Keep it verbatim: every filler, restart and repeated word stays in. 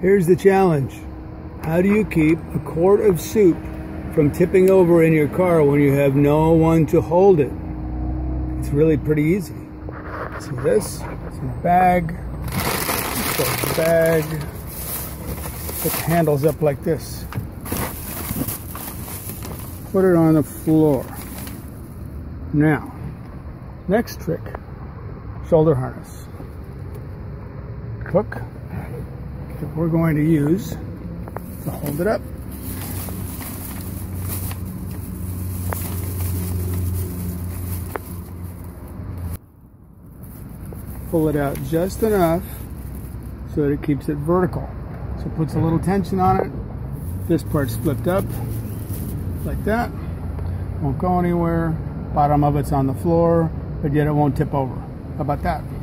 Here's the challenge. How do you keep a quart of soup from tipping over in your car when you have no one to hold it? It's really pretty easy. See this? It's a bag. It's a bag. Put the handles up like this. Put it on the floor. Now, next trick, shoulder harness. Hook that we're going to use to hold it up. Pull it out just enough so that it keeps it vertical. So it puts a little tension on it. This part's flipped up like that. Won't go anywhere. Bottom of it's on the floor, but yet it won't tip over. How about that?